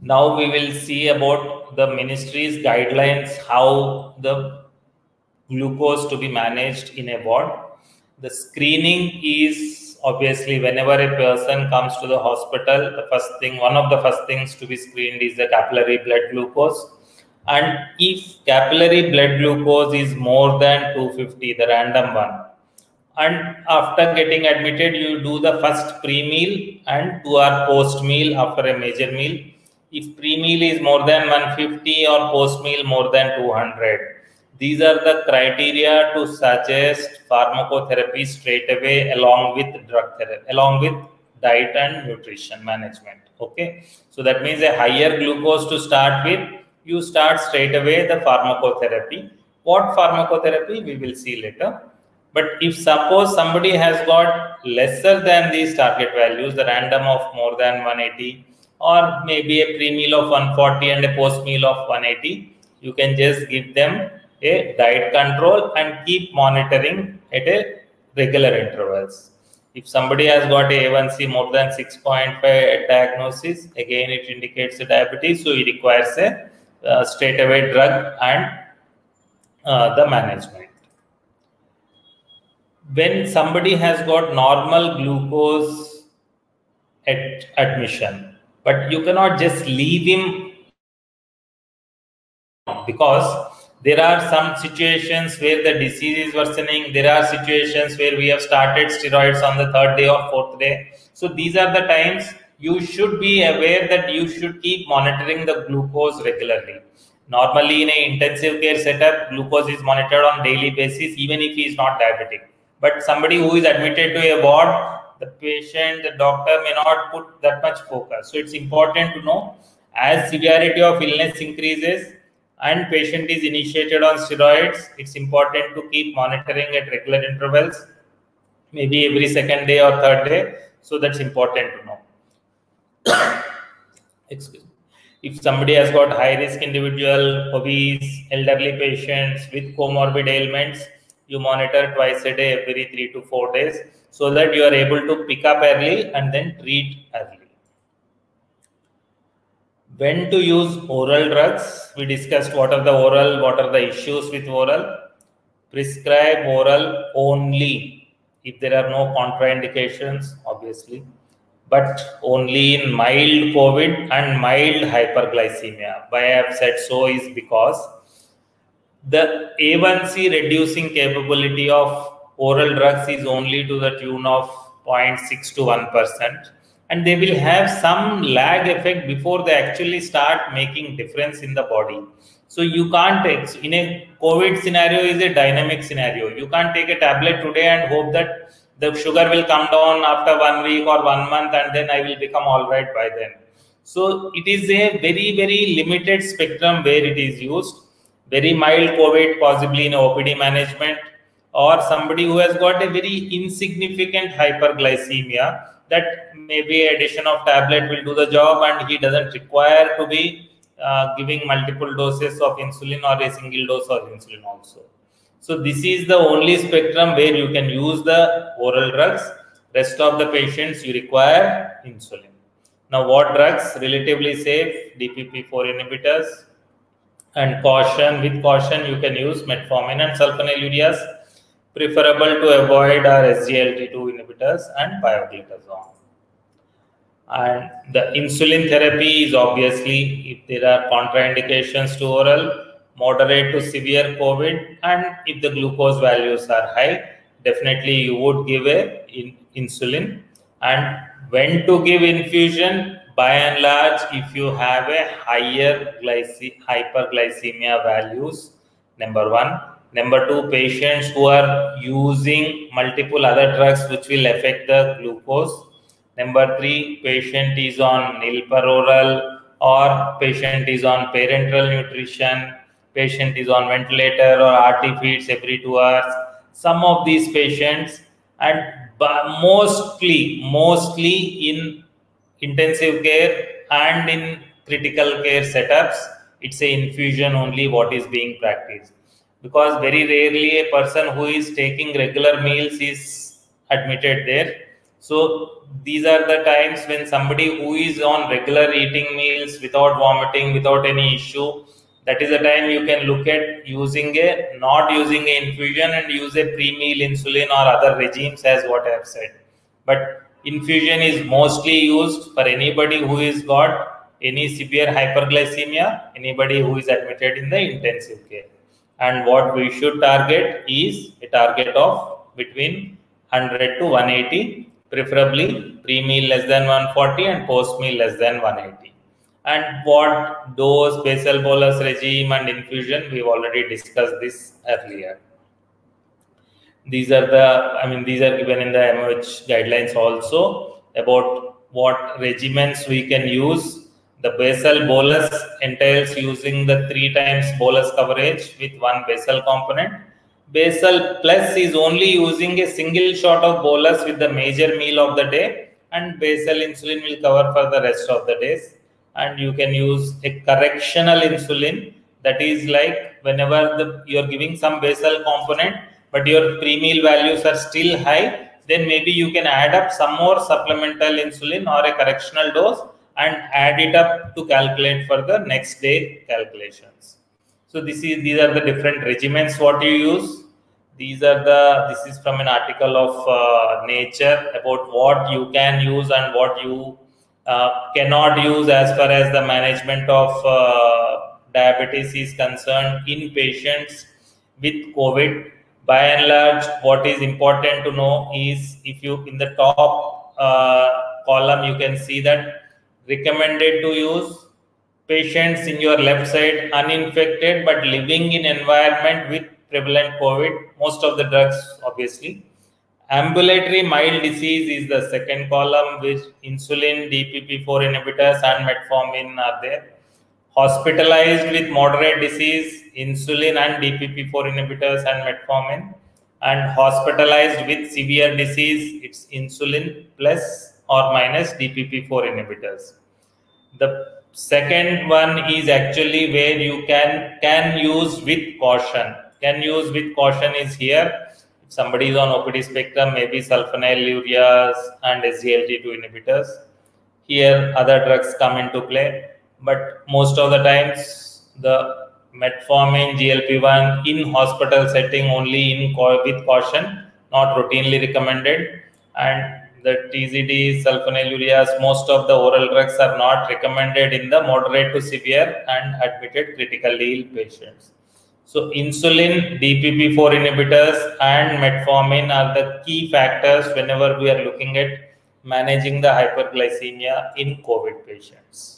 Now we will see about the ministry's guidelines, how the glucose to be managed in a ward. The screening is obviously whenever a person comes to the hospital, the first thing, one of the first things to be screened is the capillary blood glucose. And if capillary blood glucose is more than 250, the random one, and after getting admitted, you do the first pre-meal and 2 hour post-meal after a major meal. If pre-meal is more than 150 or post-meal more than 200, these are the criteria to suggest pharmacotherapy straight away along with drug therapy, along with diet and nutrition management. Okay, so that means a higher glucose to start with, you start straight away the pharmacotherapy. What pharmacotherapy we will see later. But if suppose somebody has got lesser than these target values, the random of more than 180. Or maybe a pre-meal of 140 and a post-meal of 180, you can just give them a diet control and keep monitoring at a regular intervals. If somebody has got A1C more than 6.5 at diagnosis, again it indicates a diabetes, so it requires a straight away drug and the management. When somebody has got normal glucose at admission, but you cannot just leave him, because there are some situations where the disease is worsening. There are situations where we have started steroids on the 3rd day or 4th day. So these are the times you should be aware that you should keep monitoring the glucose regularly. Normally in an intensive care setup, glucose is monitored on a daily basis, even if he is not diabetic. But somebody who is admitted to a ward, the patient, the doctor may not put that much focus. So it's important to know, as severity of illness increases and patient is initiated on steroids, it's important to keep monitoring at regular intervals, maybe every 2nd day or 3rd day. So that's important to know. Excuse me. If somebody has got high risk individual, obese, elderly patients with comorbid ailments, you monitor twice a day every 3 to 4 days, so that you are able to pick up early and then treat early. When to use oral drugs? We discussed what are the oral, what are the issues with oral. Prescribe oral only if there are no contraindications, obviously, but only in mild COVID and mild hyperglycemia. Why I have said so is because the A1C reducing capability of oral drugs is only to the tune of 0.6 to 1%, and they will have some lag effect before they actually start making difference in the body. So you can't, in a COVID scenario is a dynamic scenario. You can't take a tablet today and hope that the sugar will come down after 1 week or 1 month and then I will become all right by then. So it is a very, very limited spectrum where it is used. Very mild COVID, possibly in OPD management, or somebody who has got a very insignificant hyperglycemia, that maybe addition of tablet will do the job and he doesn't require to be giving multiple doses of insulin or a single dose of insulin also. So this is the only spectrum where you can use the oral drugs. Rest of the patients you require insulin. Now what drugs? Relatively safe, DPP-4 inhibitors, and caution, with caution you can use metformin and sulfonylureas. Preferable to avoid are SGLT2 inhibitors and pioglitazone. And the insulin therapy is obviously, if there are contraindications to oral, moderate to severe COVID, and if the glucose values are high, definitely you would give a insulin. And when to give infusion, by and large, if you have a higher hyperglycemia values, number one. Number two, patients who are using multiple other drugs which will affect the glucose. Number three, patient is on nilparoral, or patient is on parenteral nutrition, patient is on ventilator or RT feeds every 2 hours. Some of these patients, and mostly in intensive care and in critical care setups, it's an infusion only what is being practiced. Because very rarely a person who is taking regular meals is admitted there. So these are the times when somebody who is on regular eating meals without vomiting, without any issue, that is the time you can look at not using an infusion and use a pre-meal insulin or other regimes as what I have said. But infusion is mostly used for anybody who is got any severe hyperglycemia, anybody who is admitted in the intensive care. And what we should target is a target of between 100 to 180, preferably pre-meal less than 140 and post-meal less than 180. And what dose, basal bolus regime and infusion, we've already discussed this earlier. These are the, these are given in the MOH guidelines also about what regimens we can use. The basal bolus entails using the 3 times bolus coverage with 1 basal component. Basal plus is only using a single shot of bolus with the major meal of the day, and basal insulin will cover for the rest of the days. And you can use a correctional insulin, that is like whenever you are giving some basal component but your pre-meal values are still high, then maybe you can add up some more supplemental insulin or a correctional dose and add it up to calculate for the next day calculations. So these are the different regimens what you use. This is from an article of Nature about what you can use and what you cannot use as far as the management of diabetes is concerned in patients with COVID. By and large, what is important to know is, if you in the top column you can see that recommended to use patients in your left side uninfected but living in environment with prevalent COVID, most of the drugs obviously. Ambulatory mild disease is the second column, which insulin, DPP-4 inhibitors and metformin are there. Hospitalized with moderate disease, insulin and DPP-4 inhibitors and metformin. And hospitalized with severe disease, it's insulin plus or minus DPP-4 inhibitors. The second one is actually where you can use with caution. Can use with caution is here. If somebody is on OPD spectrum, maybe sulfonylureas and SGLT2 inhibitors. Here other drugs come into play, but most of the times the metformin, GLP-1 in hospital setting only with caution, not routinely recommended. And the TZD, sulfonylureas, most of the oral drugs are not recommended in the moderate to severe and admitted critically ill patients. So insulin, DPP-4 inhibitors and metformin are the key factors whenever we are looking at managing the hyperglycemia in COVID patients.